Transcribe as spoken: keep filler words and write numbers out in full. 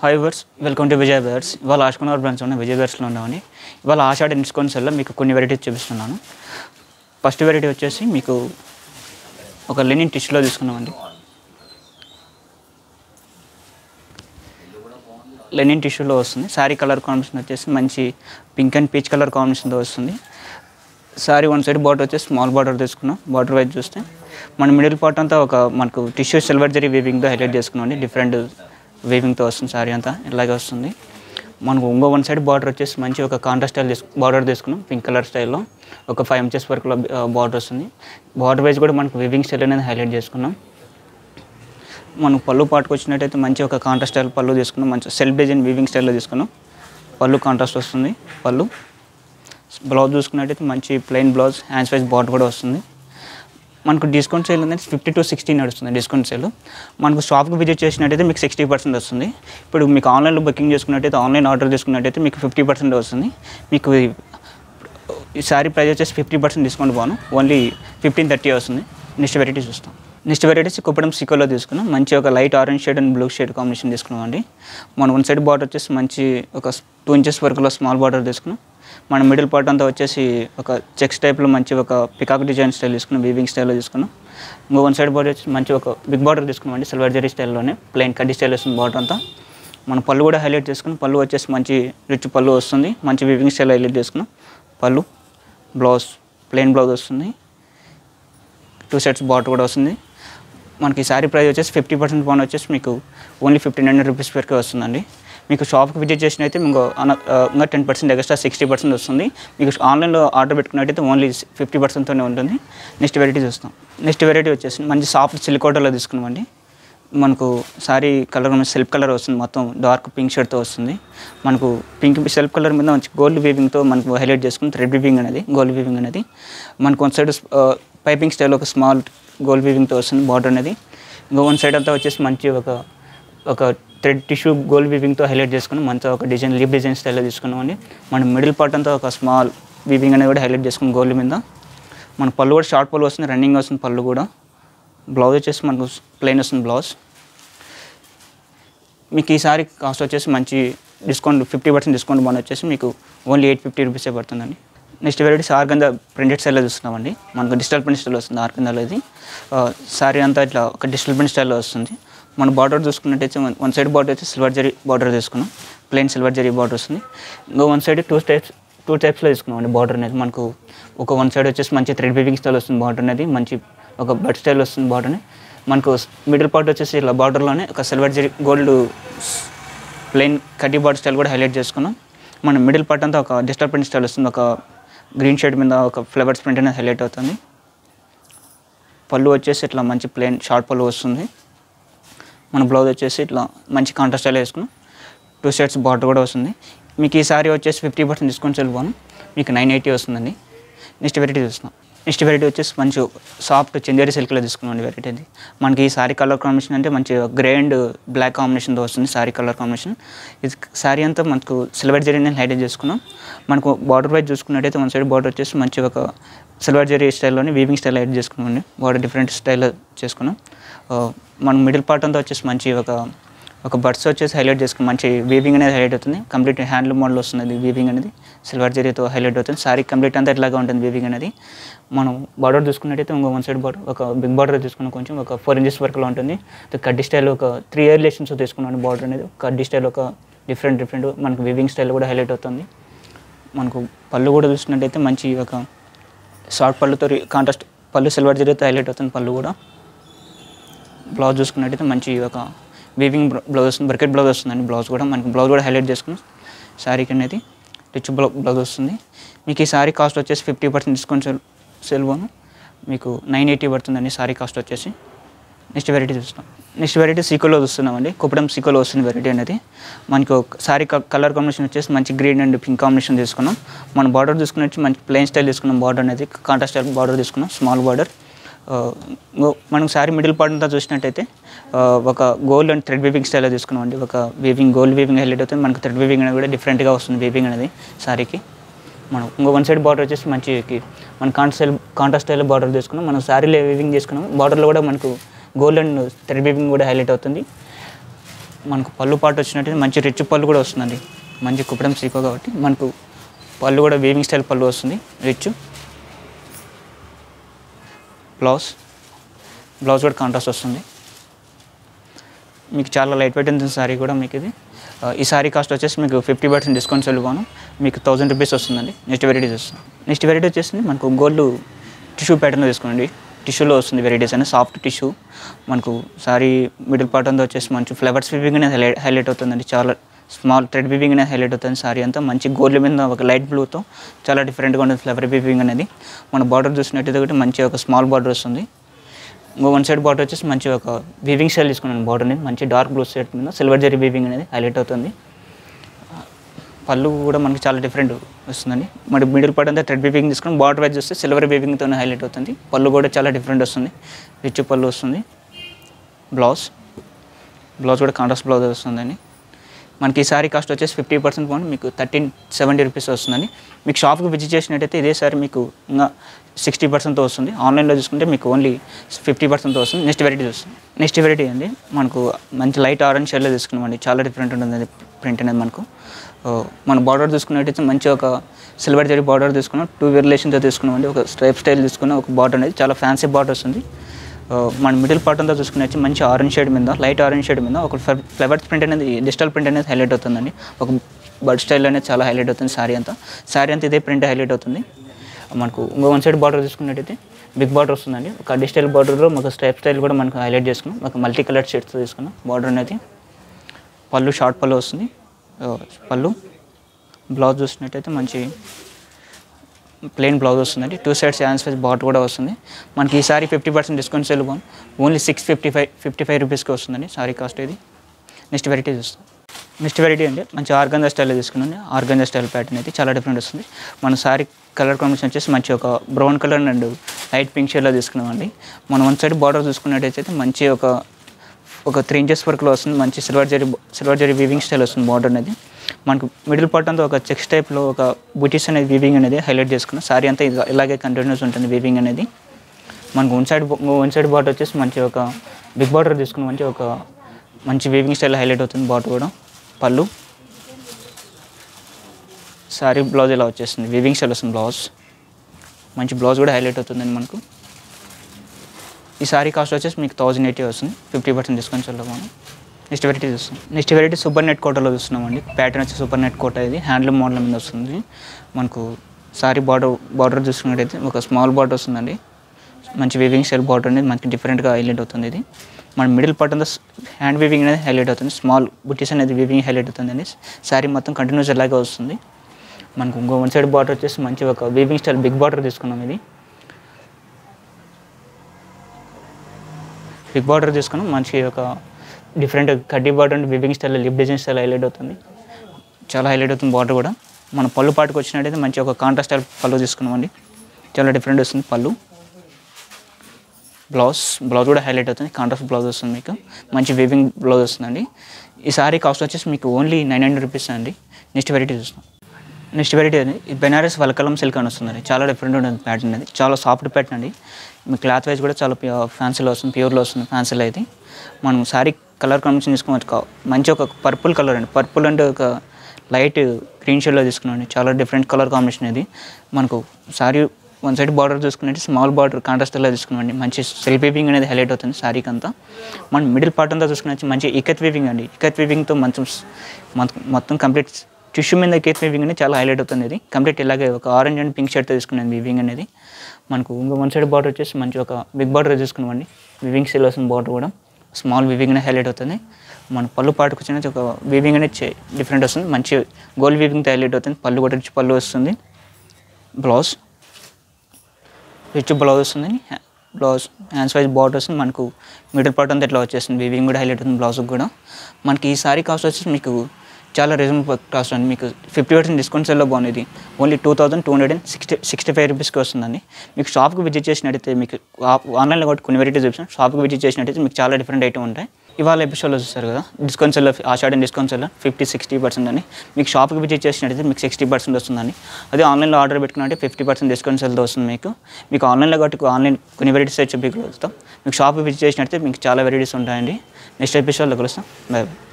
Hi viewers, welcome to Vijay Brothers. Ivala Ashkonar branch on Vijay Brothers lo unnavani. Ivala Ashad Inscon cell meeku konni varieties chupistunnanu. First variety vachesi meeku oka linen tissue lo teeskunnamandi. Linen tissue lo vastundi. Saree color combination vachesi manchi pink and peach color combination tho vastundi. Saree one side border vachesi small border teeskunnam. Border wise chuste man middle part anta oka manaku tissue silver zari weaving tho highlight chestunnamandi. Different weaving to us and saree anta ilaga vastundi. Manaku ungo one side border vachesi manchi oka contrast style border teeskunnam pink color style lo oka five inches varaku border vastundi. Border wise kuda manaku weaving style anedi highlight chestunnam. Manaku pallu part ku vachinataithe manchi oka contrast style pallu teeskunnam. Manchi self design weaving style lo teeskunnam. Pallu contrast vastundi. Pallu blouse chusukunnataithe manchi plain blouse hands wise border kuda vastundi. మనకు discount sale అనేది fifty to sixty నడుస్తుంది. Discount sale మనకు షాప్కి visit చేసినట్టయితే మీకు sixty percent వస్తుంది. ఇప్పుడు మీకు ఆన్లైన్లో బుకింగ్ చేసుకున్నట్టయితే ఆన్లైన్ ఆర్డర్ చేసుకున్నట్టయితే మీకు ఫిఫ్టీ పర్సెంట్ వస్తుంది. మీకు ఈ సారీ ప్రైస్ వచ్చేసి ఫిఫ్టీ పర్సెంట్ డిస్కౌంట్ పోను ఓన్లీ ఫిఫ్టీన్ థర్టీ వస్తుంది. నెక్స్ట్ వెరైటీస్ చూస్తాం. నెక్స్ట్ వెరైటీస్ కుప్పడం సికోలో తీసుకున్నాం. మంచి ఒక light orange shade and blue shade combination తీసుకున్నామండి. మనం వన్ సైడ్ బార్డర్ వచ్చేసి మంచి ఒక టూ ఇంచెస్ వరకులో స్మాల్ బార్డర్ తీసుకున్నాం. మన మిడిల్ పార్ట్ అంతా వచ్చేసి ఒక చెక్స్ టైప్లో మంచి ఒక పికాక్ డిజైన్ స్టైల్ తీసుకున్నాం. వీవింగ్ స్టైల్లో తీసుకున్నాం. ఇంకో వన్ సైడ్ బార్డర్ వచ్చి మంచి ఒక బిగ్ బార్డర్ తీసుకున్నామండి. సిల్వర్ జరీ స్టైల్లోనే ప్లెయిన్ కడ్డీ స్టైల్ వస్తుంది బార్డర్ అంతా. మన పళ్ళు కూడా హైలైట్ చేసుకున్నాం. పళ్ళు వచ్చేసి మంచి రిచ్ పళ్ళు వస్తుంది. మంచి వీవింగ్ స్టైల్ హైలైట్ చేసుకున్నాం. పళ్ళు బ్లౌజ్ ప్లెయిన్ బ్లౌజ్ వస్తుంది. టూ సెట్స్ బార్డర్ కూడా వస్తుంది. మనకి శారీ ప్రైస్ వచ్చేసి ఫిఫ్టీ పర్సెంట్ పౌండ్ వచ్చేసి మీకు ఓన్లీ ఫిఫ్టీన్ హండ్రెడ్ రూపీస్ వరకే వస్తుందండి. మీకు షాప్కి విజిట్ చేసినైతే మీకు ఇంకా ten percent extra sixty percent వస్తుంది. మీకు ఆన్లైన్లో ఆర్డర్ పెట్టుకున్నట్టయితే ఓన్లీ ఫిఫ్టీ పర్సెంట్తోనే ఉంటుంది. నెక్స్ట్ వెరైటీ చూస్తాం. నెక్స్ట్ వెరైటీ వచ్చేసి మంచి సాఫ్ట్ సిలికోటలో తీసుకున్నామండి. మనకు శారీ కలర్ సెల్ఫ్ కలర్ వస్తుంది. మొత్తం డార్క్ పింక్ షేడ్తో వస్తుంది. మనకు పింక్ సెల్ఫ్ కలర్ మీద మంచి గోల్డ్ వీవింగ్తో మనకు హైలైట్ చేసుకుని థ్రెడ్ వీవింగ్ అనేది గోల్డ్ వీవింగ్ అనేది మనకు వన్ సైడ్ పైపింగ్ స్టైల్ ఒక స్మాల్ గోల్డ్ వీవింగ్తో వస్తుంది బార్డర్ అనేది. ఇంకో వన్ సైడ్ అంతా వచ్చేసి మంచి ఒక ఒక థ్రెడ్ టిష్యూ గోల్డ్ వీవింగ్తో హైలైట్ చేసుకుని మంచిగా ఒక డిజైన్ లీఫ్ డిజైన్ స్టైల్లో తీసుకున్నామండి. మనం మిడిల్ పార్ట్ అంతా ఒక స్మాల్ వీవింగ్ అనేది కూడా హైలైట్ చేసుకుని గోల్డ్ మీద. మన పళ్ళు కూడా షార్ట్ పళ్ళు వస్తుంది. రన్నింగ్ వస్తుంది పళ్ళు కూడా. బ్లౌజ్ వచ్చేసి మనకు ప్లెయిన్ వస్తుంది బ్లౌజ్. మీకు ఈసారి కాస్ట్ వచ్చేసి మంచి డిస్కౌంట్ ఫిఫ్టీ పర్సెంట్ డిస్కౌంట్ బాన్ వచ్చేసి మీకు ఓన్లీ ఎయిట్ ఫిఫ్టీ రూపీసే పడుతుందండి. నెక్స్ట్ వెరైటీస్ ఆర్గంజా ప్రింటెడ్ స్టైల్లో చూస్తున్నామండి. మనకు డిజిటల్ ప్రింట్ స్టైల్ వస్తుంది ఆర్గంజాలో. ఇది సారీ అంతా ఇట్లా ఒక డిజిటల్ ప్రింట్ స్టైల్లో వస్తుంది. మన బార్డర్ చూసుకున్నట్టయితే వన్ సైడ్ బార్డర్ వచ్చి సిల్వర్ జరీ బార్డర్ తీసుకున్నాం. ప్లెయిన్ సిల్వర్ జరీ బార్డర్ వస్తుంది. ఇంకో one side two types two టైప్స్లో తీసుకున్నామండి. బార్డర్ అనేది మనకు ఒక వన్ సైడ్ వచ్చేసి మంచి థ్రెడ్ వీవింగ్ స్టైల్ వస్తుంది. బార్డర్ అనేది మంచి ఒక బడ్ స్టైల్ వస్తుంది. బార్డర్ని మనకు మిడిల్ పార్ట్ వచ్చేసి ఇలా బార్డర్లోనే ఒక సిల్వర్ జరీ గోల్డ్ ప్లెయిన్ కడ్డీ బార్డర్ స్టైల్ కూడా హైలైట్ చేసుకున్నాం. మన మిడిల్ పార్ట్ అంతా ఒక డిజిటల్ ప్రింట్ స్టైల్ వస్తుంది. ఒక గ్రీన్ షేడ్ మీద ఒక ఫ్లవర్స్ ప్రింట్ అనేది హైలైట్ అవుతుంది. పళ్ళు వచ్చేసి ఇట్లా మంచి ప్లెయిన్ షార్ట్ పళ్ళు వస్తుంది. మన బ్లౌజ్ వచ్చేసి ఇట్లా మంచి కాంట్రాస్ట్ స్టైల్ వేసుకున్నాం. టూ షేడ్స్ బార్డర్ కూడా వస్తుంది. మీకు ఈ సారీ వచ్చేసి ఫిఫ్టీ పర్సెంట్ డిస్కౌంట్ వెళ్ళిపోను మీకు నైన్ ఎయిటీ వస్తుందండి. నెక్స్ట్ వెరైటీ చూస్తున్నాం. నెక్స్ట్ వెరైటీ వచ్చేసి మంచి సాఫ్ట్ చందేరి సిల్క్లో తీసుకున్నాం వెరైటీ అది. మనకి ఈ సారీ కలర్ కాంబినేషన్ అంటే మంచి గ్రే అండ్ బ్లాక్ కాంబినేషన్తో వస్తుంది సారీ కలర్ కాంబినేషన్. ఇది సారీ అంతా మనకు సిల్వర్ జరీ నేను హైలైట్ చేసుకున్నాం. మనకు బార్డర్ వైజ్ చూసుకున్నట్టయితే వన్ సైడ్ బార్డర్ వచ్చేసి మంచి ఒక సిల్వర్ జరీ స్టైల్లోని వీవింగ్ స్టైల్ హైలైట్ చేసుకున్నామండి. బార్డర్ డిఫరెంట్ స్టైల్లో చేసుకున్నాం. మనం మిడిల్ పార్ట్ అంతా వచ్చేసి మంచి ఒక ఒక బడ్స్ వచ్చేసి హైలైట్ చేసుకుని మంచి వీవింగ్ అనేది హైలైట్ అవుతుంది. కంప్లీట్ హ్యాండ్లూమ్ మోడల్ వస్తుంది. వీవింగ్ అనేది సిల్వర్ జరీతో హైలైట్ అవుతుంది. సారీ కంప్లీట్ అంతా ఇట్లాగా ఉంటుంది వీవింగ్ అనేది. మనం బార్డర్ చూసుకున్నట్టయితే ఇంకో వన్ సైడ్ బార్డర్ ఒక బిగ్ బార్డర్ తీసుకున్నాం. కొంచెం ఒక ఫోర్ ఇంచెస్ వరకులో ఉంటుంది. కడ్డీ స్టైల్ ఒక త్రీ ఎలియేషన్స్ తీసుకున్నాం. బార్డర్ అనేది కడ్డీ స్టైల్ ఒక డిఫరెంట్ డిఫరెంట్ మనకు వీవింగ్ స్టైల్ కూడా హైలైట్ అవుతుంది. మనకు పళ్ళు కూడా చూసినట్టయితే మంచి ఒక షార్ట్ పళ్ళుతో కాంట్రాస్ట్ పళ్ళు సిల్వర్ జరీతో హైలైట్ అవుతుంది. పళ్ళు కూడా బ్లౌజ్ చూసుకున్నట్టయితే మంచి ఒక వీవింగ్ బ్లౌజ్ వస్తుంది. బ్రకెట్ బ్లౌజ్ వస్తుందండి. బ్లౌజ్ కూడా మనకి బ్లౌజ్ కూడా హైలైట్ చేసుకున్నాం. శారీకి అనేది రిచ్ బ్లౌ బ్లౌజ్ వస్తుంది. మీకు ఈ శారీ కాస్ట్ వచ్చేసి ఫిఫ్టీ పర్సెంట్ డిస్కౌంట్ సేల్ పోను మీకు నైన్ ఎయిటీ పడుతుందండి శారీ కాస్ట్ వచ్చేసి. నెక్స్ట్ వెరైటీ చూస్తాం. నెక్స్ట్ వెరైటీ సికోలో చూస్తున్నామండి. కుప్పడం సికోలో వస్తుంది వెరైటీ అనేది. మనకి ఒక శారీ కలర్ కాంబినేషన్ వచ్చేసి మంచి గ్రీన్ అండ్ పింక్ కాంబినేషన్ తీసుకున్నాం. మన బార్డర్ తీసుకుని మంచి ప్లెయిన్ స్టైల్ తీసుకున్నాం. బార్డర్ అనేది కాంట్రాస్ట్ స్టైల్ బార్డర్ తీసుకున్నాం. Small border. మనం శారీ మిడిల్ పార్ట్ అంతా చూసినట్టయితే ఒక గోల్డ్ అండ్ థ్రెడ్ వీవింగ్ స్టైల్లో తీసుకున్నామండి. ఒక వీవింగ్ గోల్డ్ వీవింగ్ హైలైట్ అవుతుంది. మనకు థ్రెడ్ వీవింగ్ అనేది కూడా డిఫరెంట్గా వస్తుంది వీవింగ్ అనేది శారీకి. మనం ఇంకో వన్ సైడ్ బార్డర్ వచ్చేసి మంచి మన కాంట్రాస్ట్ స్టైల్ కాంట్రాస్ట్ స్టైల్లో బార్డర్ తీసుకున్నాం. మనం శారీలో వీవింగ్ తీసుకున్నాం. బార్డర్లో కూడా మనకు గోల్డ్ అండ్ థ్రెడ్ వీవింగ్ కూడా హైలైట్ అవుతుంది. మనకు పళ్ళు పార్ట్ వచ్చినట్టు మంచి రిచ్ పళ్ళు కూడా వస్తుంది మంచి కుప్పడం సీకో కాబట్టి మనకు పళ్ళు కూడా వేవింగ్ స్టైల్ పళ్ళు వస్తుంది రిచ్ బ్లౌజ్ బ్లౌజ్ కూడా కాంట్రాస్ట్ వస్తుంది మీకు చాలా లైట్ వెయిట్ ఉంటుంది సారీ కూడా మీకు ఇది ఈ సారీ కాస్ట్ వచ్చేసి మీకు ఫిఫ్టీ పర్సెంట్ డిస్కౌంట్ వెళ్ళిపోను మీకు థౌసండ్ రూపీస్ వస్తుందండి నెక్స్ట్ వెరైటీస్ వస్తుంది నెక్స్ట్ వెరైటీ వచ్చేసి మనకు గోల్డ్ టిష్యూ ప్యాటర్న్ తీసుకోండి టిష్యూలో వస్తుంది వెరైటీస్ అనేది సాఫ్ట్ టిష్యూ మనకు సారీ మిడిల్ పార్ట్ అంతా వచ్చేసి మంచి ఫ్లవర్స్ వీవింగ్ అనేది హైలైట్ హైలైట్ అవుతుందండి చాలా స్మాల్ థ్రెడ్ వీవింగ్ అనేది హైలైట్ అవుతుంది సారీ అంతా మంచి గోల్డ్ మీద ఒక లైట్ బ్లూతో చాలా డిఫరెంట్గా ఉంటుంది ఫ్లవర్ వీవింగ్ అనేది మన బార్డర్ చూసినట్టయితే ఒకటి మంచి ఒక స్మాల్ బార్డర్ వస్తుంది ఇంకో వన్ సైడ్ బార్డర్ వచ్చేసి మంచి ఒక వీవింగ్ స్టైల్ తీసుకున్నాను బార్డర్ అనేది మంచి డార్క్ బ్లూ షేడ్ మీద సిల్వర్ జరీ వీవింగ్ అనేది హైలైట్ అవుతుంది పళ్ళు కూడా మనకి చాలా డిఫరెంట్ వస్తుందండి మరి మిడిల్ పార్ట్ అంతా థ్రెడ్ వీవింగ్ తీసుకుని బార్డర్ వైజ్ వస్తే సిల్వర్ వీవింగ్తోనే హైలైట్ అవుతుంది పళ్ళు కూడా చాలా డిఫరెంట్ వస్తుంది రిచ్ పళ్ళు వస్తుంది బ్లౌజ్ బ్లౌజ్ కూడా కాంట్రాస్ట్ బ్లౌజ్ వస్తుందండి మనకి ఈ సారీ కాస్ట్ వచ్చేసి ఫిఫ్టీ పర్సెంట్ పోను మీకు థర్టీన్ సెవెంటీ రూపీస్ వస్తుందండి మీకు షాప్కి విజిట్ చేసినట్టయితే ఇదే సారీ మీకు ఇంకా సిక్స్టీ పర్సెంట్తో వస్తుంది ఆన్లైన్లో చూసుకుంటే మీకు ఓన్లీ ఫిఫ్టీ పర్సెంట్తో వస్తుంది నెక్స్ట్ వెరైటీ వస్తుంది నెక్స్ట్ వెరైటీ అండి మనకు మంచి లైట్ ఆరెంజ్ షేడ్లో తీసుకున్నామండి చాలా డిఫరెంట్ ఉంటుంది ప్రింట్ అనేది మనకు మన బార్డర్ తీసుకున్నట్టయితే మంచి ఒక సిల్వర్ జరీ బార్డర్ తీసుకున్నాం టూ వేరియేషన్తో తీసుకున్నామండి ఒక స్ట్రైప్ స్టైల్ తీసుకున్న ఒక బార్డర్ అనేది చాలా ఫ్యాన్సీ బార్డర్ వస్తుంది మన మిడిల్ పార్ట్ అంతా చూసుకునేది మంచి ఆరెంజ్ షేడ్ మీద లైట్ ఆరెంజ్ షేడ్ మీద ఒక ఫ్లవర్స్ ప్రింట్ అనేది డిజిటల్ ప్రింట్ అనేది హైలైట్ అవుతుందండి ఒక బర్డ్ స్టైల్ అనేది చాలా హైలైట్ అవుతుంది శారీ అంతా శారీ అంతా ఇదే ప్రింట్ హైలైట్ అవుతుంది మనకు ఇంకో వన్ సైడ్ బార్డర్ తీసుకున్నట్టయితే బిగ్ బార్డర్ వస్తుందండి ఒక డిజిటల్ బార్డర్లో మాకు స్ట్రైప్ స్టైల్ కూడా మనకు హైలైట్ చేసుకున్నాం ఒక మల్టీ కలర్ షేడ్స్ తీసుకున్నాం బార్డర్ అనేది పళ్ళు షార్ట్ పళ్ళు వస్తుంది పళ్ళు బ్లౌజ్ చూసినట్టయితే మంచి ప్లెయిన్ బ్లౌజ్ వస్తుందండి two sides hands wise border కూడా వస్తుంది మనకి ఈ sari fifty percent discount sale బాగుంది only six fifty five fifty five రూపీస్కి వస్తుందండి సారీ కాస్ట్ ఇది నెక్స్ట్ వెరైటీస్ వస్తుంది నెక్స్ట్ వెరైటీ అంటే మంచి ఆర్గంజా స్టైల్లో తీసుకున్నాను ఆర్గంజా స్టైల్ ప్యాటర్న్ అయితే చాలా డిఫరెంట్ వస్తుంది మన సారీ కలర్ కాంబినేషన్ వచ్చేసి మంచి ఒక brown colour and light pink షేడ్లో తీసుకున్నామండి మనం వన్ సైడ్ బార్డర్ చూసుకున్నట్టయితే మంచి ఒక ఒక త్రీ ఇంచెస్ వర్క్లో వస్తుంది మంచి silver zari silver zari weaving style వస్తుంది బార్డర్ అనేది మనకు మిడిల్ పార్ట్ అంతా ఒక చెక్స్ టైప్లో ఒక బుటీస్ అనేది వీవింగ్ అనేది హైలైట్ చేసుకున్నాం సారీ అంతా ఇలాగే కంటిన్యూస్ ఉంటుంది వీవింగ్ అనేది మనకు one side one side border వచ్చేసి మంచి ఒక బిగ్ బార్డర్ తీసుకుని మంచి ఒక మంచి వీవింగ్ స్టైల్ హైలైట్ అవుతుంది బార్డర్ కూడా పళ్ళు సారీ బ్లౌజ్ ఇలా వచ్చేస్తుంది వీవింగ్ స్టైల్ వస్తుంది బ్లౌజ్ మంచి బ్లౌజ్ కూడా హైలైట్ అవుతుందండి మనకు ఈ సారీ కాస్ట్ వచ్చేసి మీకు థౌజండ్ ఎయిటీ వస్తుంది ఫిఫ్టీ పర్సెంట్ డిస్కౌంట్ వల్ల మనం నెక్స్ట్ వెరైటీ చూస్తాం నెక్స్ట్ వెరైటీ సూపర్ నెట్ కోటలో చూస్తున్నామండి ప్యాటర్న్ వచ్చి సూపర్ నెట్ కోట ఇది హ్యాండ్లూమ్ మోడల్ మీద వస్తుంది మనకు సారీ బార్డర్ బార్డర్ చూసుకున్నట్టయితే ఒక స్మాల్ బార్డర్ వస్తుందండి మంచి వీవింగ్ స్టైల్ బార్డర్ అనేది మనకి డిఫరెంట్గా హైలైట్ అవుతుంది ఇది మన మిడిల్ పార్ట్ అంతా హ్యాండ్ వీవింగ్ అనేది హైలైట్ అవుతుంది స్మాల్ బుటీస్ అనేది వీవింగ్ హైలైట్ అవుతుందండి సారీ మొత్తం కంటిన్యూస్ ఎలాగే వస్తుంది మనకు ఇంకో వన్ సైడ్ బార్డర్ వచ్చేసి మంచి ఒక వీవింగ్ స్టైల్ బిగ్ బార్డర్ తీసుకున్నాం ఇది బిగ్ బార్డర్ తీసుకున్నాం మంచి ఒక డిఫరెంట్ కడ్డీ border and weaving style lip design style highlight అవుతుంది చాలా హైలైట్ అవుతుంది బార్డర్ కూడా మన పళ్ళు పాటుకు వచ్చినట్టయితే మంచి ఒక కాంట్రాస్ట్ స్టైల్ పళ్ళు తీసుకున్నామండి చాలా డిఫరెంట్ వస్తుంది పళ్ళు బ్లౌజ్ బ్లౌజ్ కూడా హైలైట్ అవుతుంది కాంట్రాస్ట్ బ్లౌజ్ వస్తుంది మీకు మంచి వివింగ్ బ్లౌజ్ వస్తుందండి ఈ సారీ కాస్ట్ వచ్చేసి మీకు ఓన్లీ నైన్ హండ్రెడ్ రూపీస్ అండి నెక్స్ట్ వెరైటీ చూస్తాం నెక్స్ట్ వెరైటీ అనేది ఇది బెనారస్ వల్కలం సిల్క్ అని వస్తుందండి చాలా డిఫరెంట్ ఉంటుంది ప్యాటర్న్ అనేది చాలా సాఫ్ట్ ప్యాటర్న్ అండి మీ క్లాత్ వైజ్ కూడా చాలా ఫ్యాన్సీలో వస్తుంది ప్యూర్లో వస్తుంది ఫ్యాన్సీలో అయితే మనం సారీ కలర్ కాంబినేషన్ తీసుకున్నాం మంచి ఒక పర్పుల్ కలర్ అండి పర్పుల్ అంటే ఒక లైట్ గ్రీన్ షేడ్లో తీసుకున్నాం చాలా డిఫరెంట్ కలర్ కాంబినేషన్ ఇది మనకు సారీ వన్ సైడ్ బార్డర్ చూసుకున్నట్టు స్మాల్ బార్డర్ కాంట్రాస్ట్లో తీసుకున్నామండి మంచి సెల్ఫ్ వీవింగ్ అనేది హైలైట్ అవుతుంది సారీకి అంతా మన మిడిల్ పార్ట్ అంతా చూసుకున్నట్టు మంచి ఇకత్ వీవింగ్ అండి ఇకత్ వీవింగ్తో మంచి మొత్తం కంప్లీట్ టిష్యూ మీద ఇకత్ వీవింగ్ అనేది చాలా హైలైట్ అవుతుంది ఇది కంప్లీట్ ఇలాగే ఒక ఆరెంజ్ అండ్ పింక్ షర్ట్తో తీసుకున్నాను వీవింగ్ అనేది మనకు ఇంకో వన్ సైడ్ బార్డర్ వచ్చేసి మంచి ఒక బిగ్ బార్డర్ తీసుకున్నామండి వీవింగ్ స్టైల్ వస్తుంది బార్డర్ కూడా స్మాల్ వీవింగ్ అనేది హైలైట్ అవుతుంది మన పళ్ళు పాటుకు వచ్చిన ఒక వీవింగ్ అనేది డిఫరెంట్ వస్తుంది మంచి గోల్డ్ వీవింగ్తో హైలైట్ అవుతుంది పళ్ళు కూడా రిచ్ పళ్ళు వస్తుంది బ్లౌజ్ రిచ్ బ్లౌజ్ వస్తుంది బ్లౌజ్ హ్యాండ్స్ వైజ్ బార్డర్ వస్తుంది మనకు మిడిల్ పార్ట్ అంతా ఇట్లా వచ్చేస్తుంది వీవింగ్ కూడా హైలైట్ అవుతుంది బ్లౌజ్కి కూడా మనకి ఈ సారీ కాస్ట్ వచ్చేసి మీకు చాలా రీజనబుల్ కాస్ట్ అండి మీకు ఫిఫ్టీ పర్సెంట్ డిస్కౌంట్ సేల్లో బాగుంది only two thousand two hundred and sixty sixty five రూపీస్కి వస్తుందండి మీకు షాప్కి విజిట్ చేసినట్టయితే మీకు ఆన్లైన్లో కూడా కొన్ని వెరైటీస్ చూపిస్తాను షాప్కి విజిట్ చేసినట్టయితే మీకు చాలా డిఫరెంట్ ఐటమ్ ఉంటాయి ఇవాళ ఎపిసోడ్లో చూస్తారు కదా డిస్కౌంట్ సేల్లో ఆషాఢం డిస్కౌంట్ సేల్లో ఫిఫ్టీ సిక్స్టీ పర్సెంట్ అని మీకు షాప్కి విజిట్ చేసినట్టయితే మీకు సిక్స్టీ పర్సెంట్ వస్తుందండి అదే ఆన్లైన్లో ఆర్డర్ పెట్టుకున్నట్టే ఫిఫ్టీ పర్సెంట్ డిస్కౌంట్ సేల్తో వస్తుంది మీకు మీకు ఆన్లైన్లో కాబట్టి ఆన్లైన్ కొన్ని వెరైటీస్ చూపించగలుగుతాం మీకు షాప్కి విజిట్ చేసినట్టయితే మీకు చాలా వెరైటీస్ ఉంటాయండి నెక్స్ట్ ఎపిసోడ్లో కలుస్తాం బై బై.